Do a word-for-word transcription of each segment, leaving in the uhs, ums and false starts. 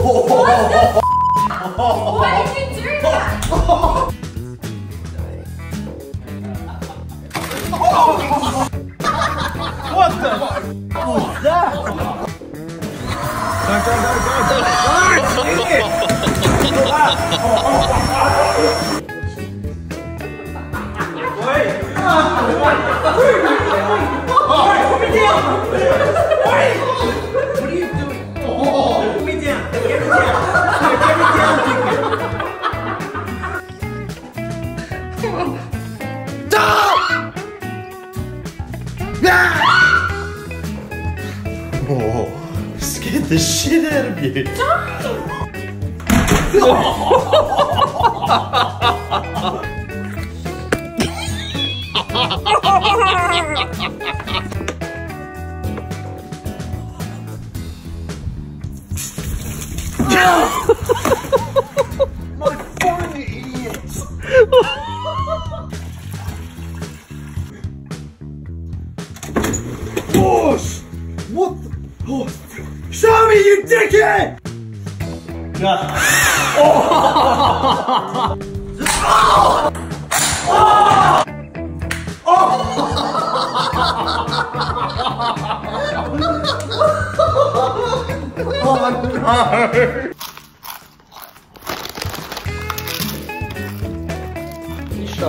What the f? Why did you do that? What the f was that? What are you doing? Oh, put me down. Get me down. Get me down, Dicky. Stop! Oh, scared the shit out of you. Stop! My fucking idiots! Boss! What the? Oh. Shammi, you dickhead! Nah. Oh. Oh. Oh. Oh no! Can you shut up?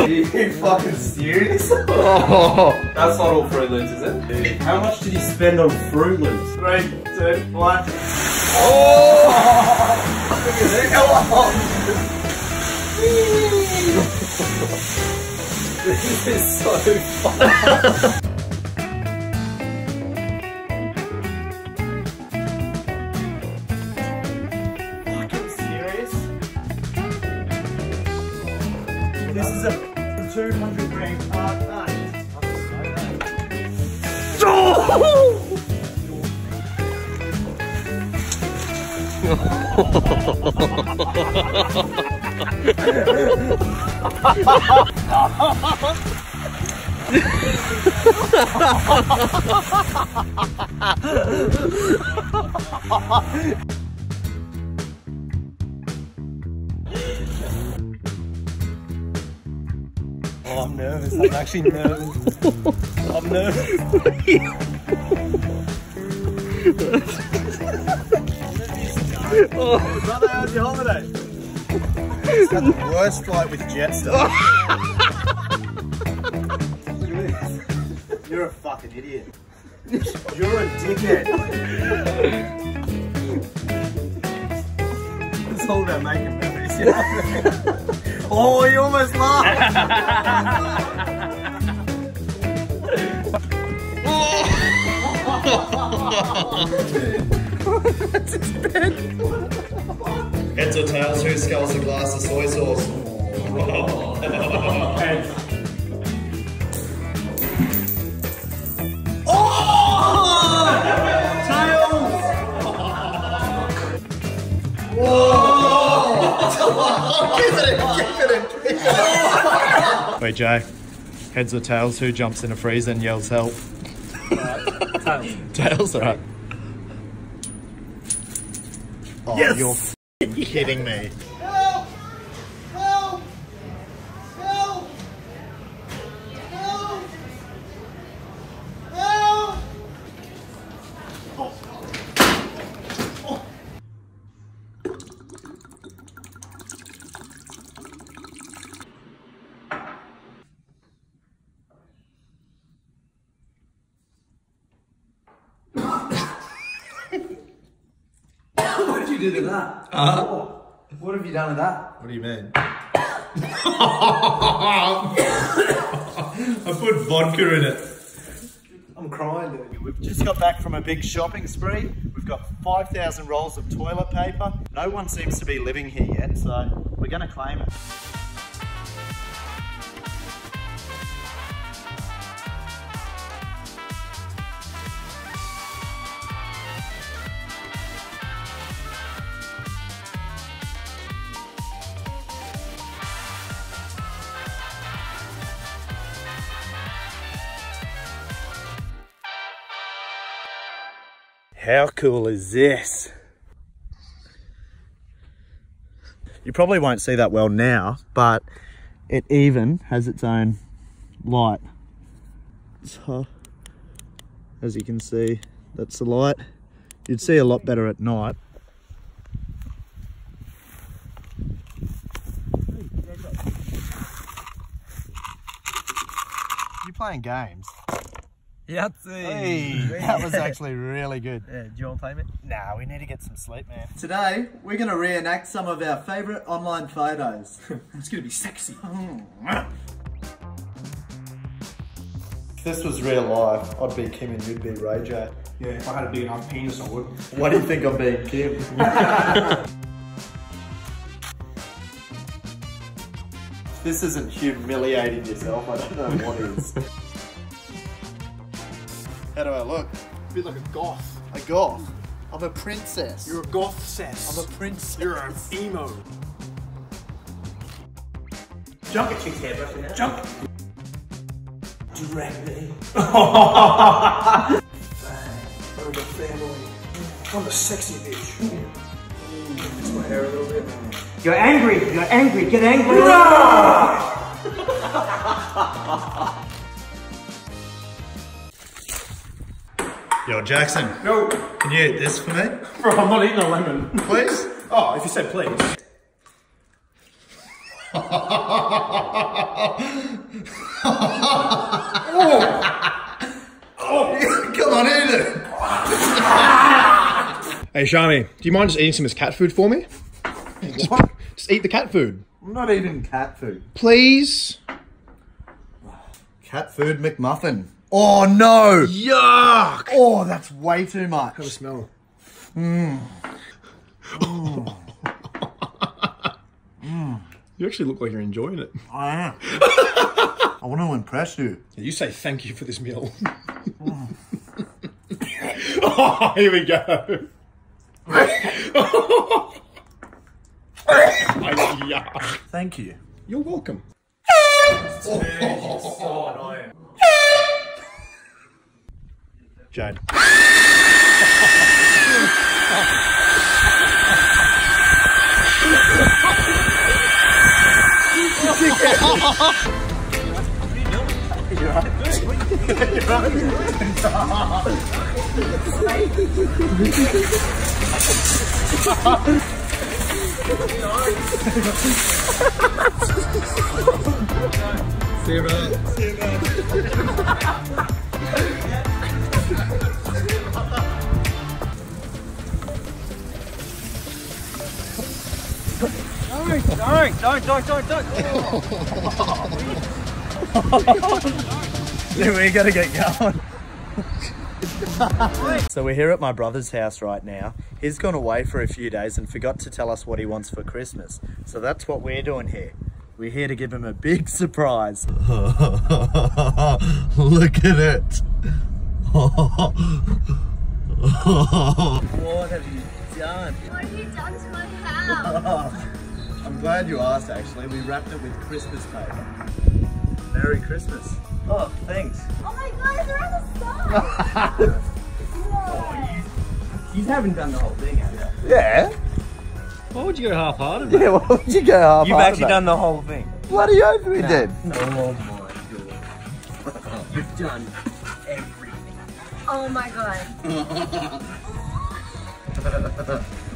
Are you fucking serious? Oh. That's not all Fruit Loops, is it? How much did you spend on Fruit Loops? Three, two, one. Oh! Look at that! Oh. This is so fun. Oh, I'm nervous. I'm actually nervous. I'm nervous. Oh, brother, how's your holiday? It's got the worst flight with Jetstar. You're a fucking idiot. You're a dickhead. It's all about making memories, you know? Oh, you almost laughed. That's his bed. Heads or tails, who scales a glass of soy sauce? Heads. Ray J, heads or tails, who jumps in a freezer and yells help? Right. Tails. Tails, right? Oh, yes. You're f***ing kidding me. Help! Help! Help! Help! Help! Oh. did to that? Uh-huh. Oh, what have you done to that? What do you mean? I put vodka in it. I'm crying, dude. We've just got back from a big shopping spree. We've got five thousand rolls of toilet paper. No one seems to be living here yet, so we're going to claim it. How cool is this? You probably won't see that well now, but it even has its own light. So, as you can see, that's the light. You'd see a lot better at night. You playing games? Yahtzee! Hey, that was actually really good. Yeah, do you want to play, mate? Nah, we need to get some sleep, man. Today, we're going to reenact some of our favourite online photos. It's going to be sexy. If this was real life, I'd be Kim and you'd be Ray J. Yeah, if I had a big enough penis, I would. Why do you think I'm being Kim? If this isn't humiliating yourself, I don't know what is. How do I look? A bit like a goth. A goth? I'm a princess. You're a goth-cess. I'm a princess. You're an emo. Jump at chick's hairbrush now. Jump! Drag me. Bang. I'm a family. I'm a sexy bitch. Ooh, it's my hair a little bit. You're angry. You're angry. Get angry. No! Yo, Jackson. No. Can you eat this for me? Bro, I'm not eating a lemon. Please? Oh, if you said please. Oh. Oh, come on, eat it. Hey, Shammi, do you mind just eating some of this cat food for me? Just, just eat the cat food. I'm not eating cat food. Please? Cat food McMuffin. Oh no! Yuck! Oh, that's way too much. Gotta smell. Mmm. Mm. Mm. You actually look like you're enjoying it. I am. I want to impress you. Yeah, you say thank you for this meal. Mm. Oh, here we go. Oh, yuck. Thank you. You're welcome. Oh, oh, oh, oh. Jade. See you, man. See you, man. Don't, don't, don't, don't, don't, don't. Oh. Dude, we gotta get going. So we're here at my brother's house right now. He's gone away for a few days and forgot to tell us what he wants for Christmas. So that's what we're doing here. We're here to give him a big surprise. Look at it. What have you done? What have you done to my house? I'm glad you asked, actually. We wrapped it with Christmas paper. Merry Christmas. Oh, thanks. Oh my god, they're on the side! No. Oh, you, you haven't done the whole thing, have you? Yeah. Why would you go half-hearted? Yeah, why would you go half-hearted? You've actually done the whole thing. Bloody oath we no, did. No. Oh my god. You've done everything. Oh my god.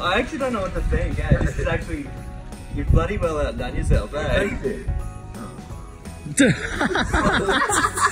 I actually don't know what to think. Yeah, this is actually... You've bloody well outdone yourself, eh? Thank you.